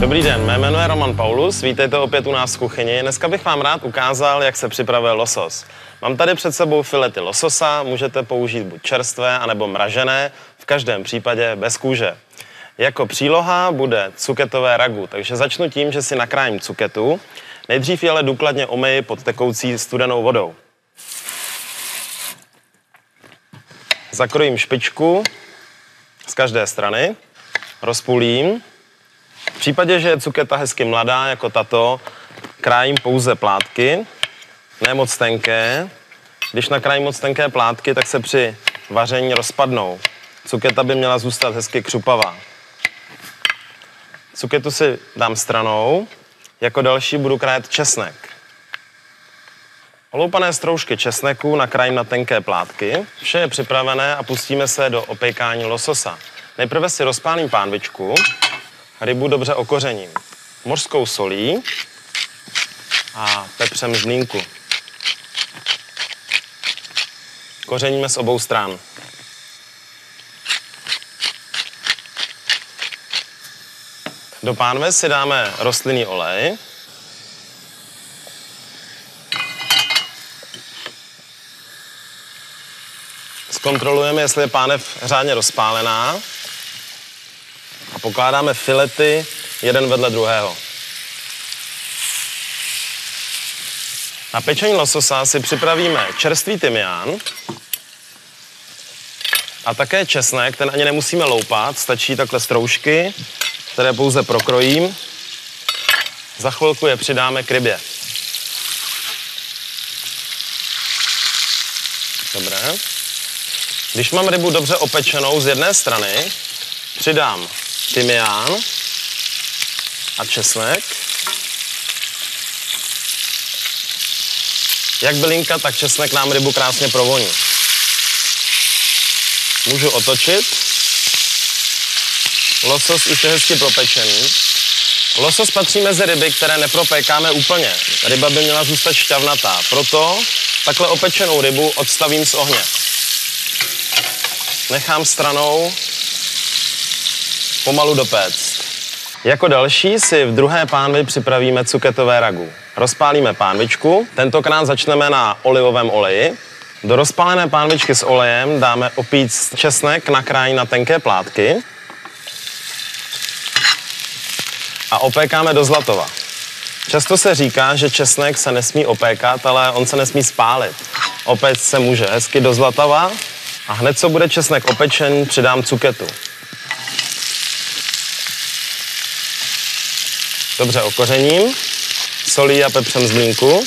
Dobrý den, mé jméno je Roman Paulus, vítejte opět u nás v kuchyni. Dneska bych vám rád ukázal, jak se připravuje losos. Mám tady před sebou filety lososa, můžete použít buď čerstvé, anebo mražené, v každém případě bez kůže. Jako příloha bude cuketové ragu, takže začnu tím, že si nakrájím cuketu. Nejdřív ji ale důkladně omyji pod tekoucí studenou vodou. Zakrojím špičku z každé strany, rozpůlím. V případě, že je cuketa hezky mladá, jako tato, krájím pouze plátky, ne moc tenké. Když nakrájím moc tenké plátky, tak se při vaření rozpadnou. Cuketa by měla zůstat hezky křupavá. Cuketu si dám stranou. Jako další budu krájet česnek. Oloupané stroužky česneku nakrájím na tenké plátky. Vše je připravené a pustíme se do opékání lososa. Nejprve si rozpálím pánvičku. Rybu dobře okořením. Mořskou solí a pepřem žmínku. Kořeníme z obou stran. Do pánve si dáme rostlinný olej. Zkontrolujeme, jestli je pánev řádně rozpálená. A pokládáme filety jeden vedle druhého. Na pečení lososa si připravíme čerstvý tymián a také česnek, ten ani nemusíme loupat, stačí takhle stroužky, které pouze prokrojím. Za chvilku je přidáme k rybě. Dobré. Když mám rybu dobře opečenou z jedné strany, přidám tymián a česnek. Jak bylinka, tak česnek nám rybu krásně provoní. Můžu otočit. Losos už je hezky propečený. Losos patří mezi ryby, které nepropékáme úplně. Ryba by měla zůstat šťavnatá, proto takhle opečenou rybu odstavím z ohně. Nechám stranou pomalu dopéct. Jako další si v druhé pánvi připravíme cuketové ragu. Rozpálíme pánvičku, tentokrát začneme na olivovém oleji. Do rozpálené pánvičky s olejem dáme opíc česnek nakrájený na tenké plátky a opékáme do zlatova. Často se říká, že česnek se nesmí opékat, ale on se nesmí spálit. Opéct se může hezky do zlatava a hned, co bude česnek opečen, přidám cuketu. Dobře okořením, solí a pepřem žmínku.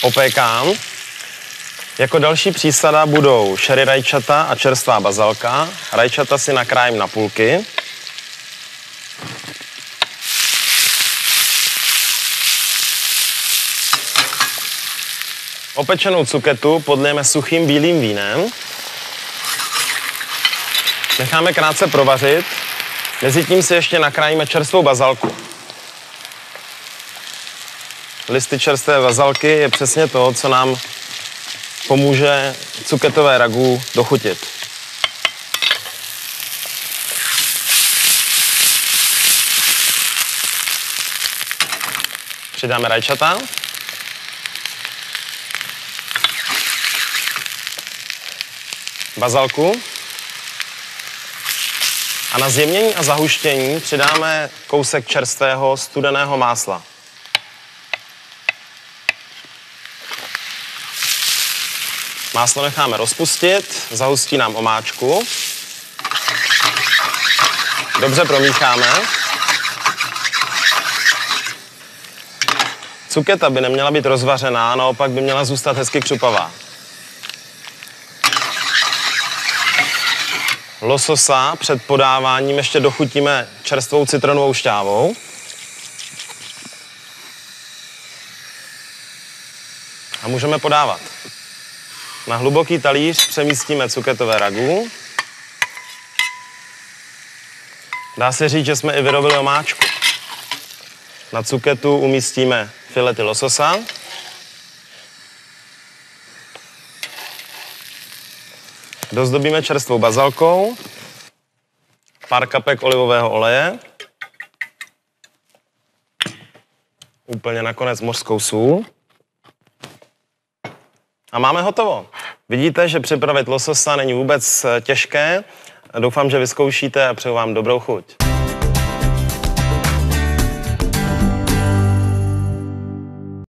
Opékám. Jako další přísada budou šery rajčata a čerstvá bazalka. Rajčata si nakrájím na půlky. Opečenou cuketu podlijeme suchým bílým vínem. Necháme krátce provařit, mezitím si ještě nakrájíme čerstvou bazalku. Listy čerstvé bazalky je přesně to, co nám pomůže cuketové ragu dochutit. Přidáme rajčata. Bazalku. A na zjemnění a zahuštění přidáme kousek čerstvého studeného másla. Máslo necháme rozpustit, zahustí nám omáčku. Dobře promícháme. Cuketa by neměla být rozvařená, naopak by měla zůstat hezky křupavá. Lososa před podáváním ještě dochutíme čerstvou citronovou šťávou. A můžeme podávat. Na hluboký talíř přemístíme cuketové ragu. Dá se říct, že jsme i vyrobili omáčku. Na cuketu umístíme filety lososa. Dozdobíme čerstvou bazalkou pár kapek olivového oleje, úplně nakonec mořskou sůl a máme hotovo. Vidíte, že připravit lososa není vůbec těžké. Doufám, že vyzkoušíte a přeju vám dobrou chuť.